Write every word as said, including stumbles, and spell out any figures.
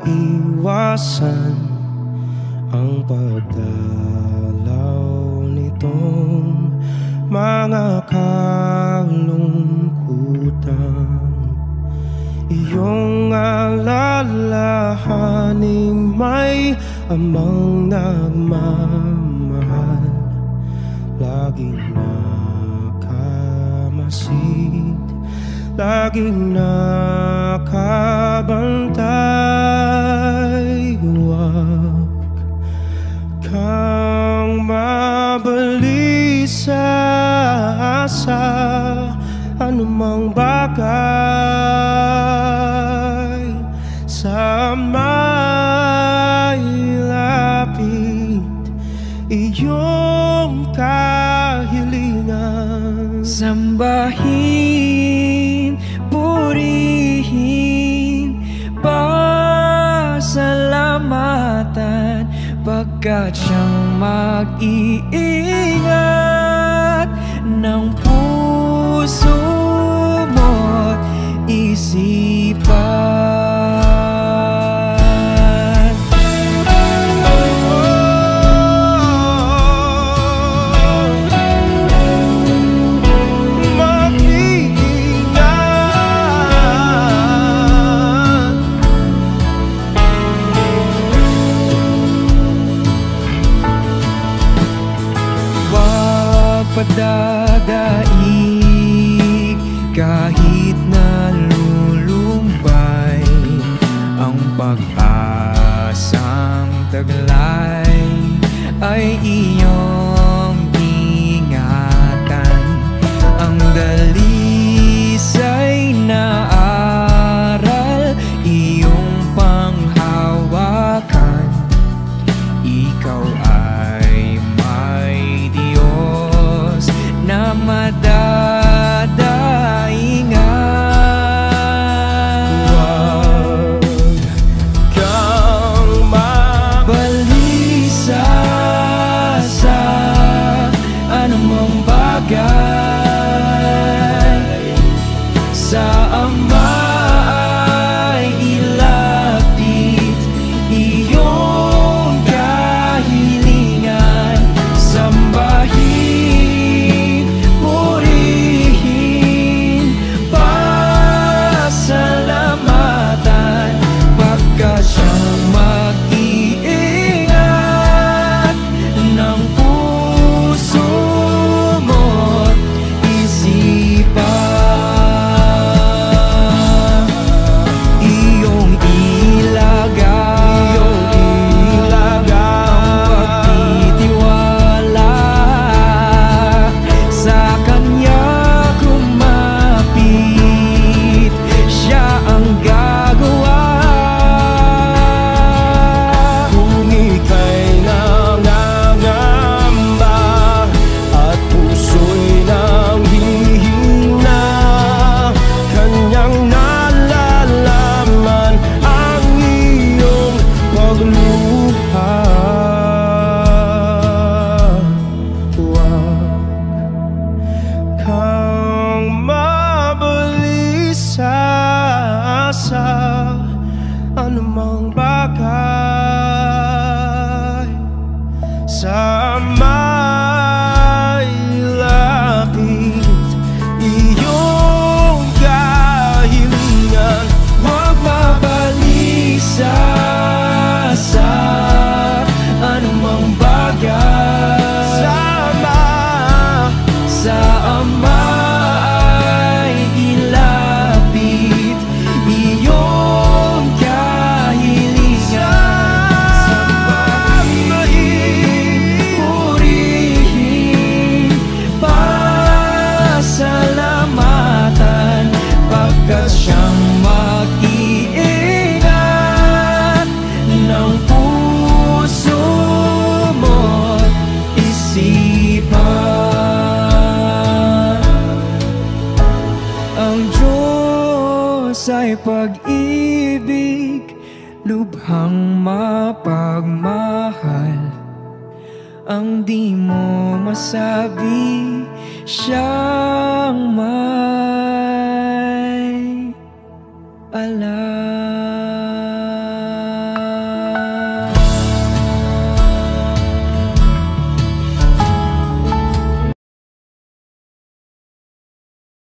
maiwasan ang pagdalaw nitong mga kalungkutan. Iyong alalahanin may amang nagmamahal, laging nakamasid, laging nakabantay. Huwag kang mabalik sa asa anumang bagay. Sa may lapit iyong kahilingan, sambahin, purihin, pasalamatan, pagkat siyang mag-iingat ng puso mo't isipan. Mag-iingat wag padadaig kahit nalulumbay ang pag-asang taglay ay iyong ingatan. Ang dalisay na aral iyong panghawakan, ikaw ay may Diyos na madadaingan. Huwag kang mabalisa sa anumang bagay. Sa ama ay ilapit iyong kahilingan, sambahin, purihin, pasalamatan, pagkat siyang mag-iingat ng puso mo't isipan. Iyong ilagay, iyong ilagay, pagtitiwala sa kanya kumapit, siya ang gagawa. Kung ika'y nangangamba at puso'y nanghihina, kanyang nalalaman ang iyong pagluha. Huwag kang mabalik sa asa anumang bagay. Sa may lapit iyong kahilingan, huwag mabalisa sa anumang bagay. Sama sa ama ay ilapit iyong kahilingan, sambahin, purihin, pasalamatan, pagkat siyang mag-iingat ng puso mo't isipan. Ang Diyos ay pag-ibig, lubhang mapagmahal, ang di mo masabi siyang may alam.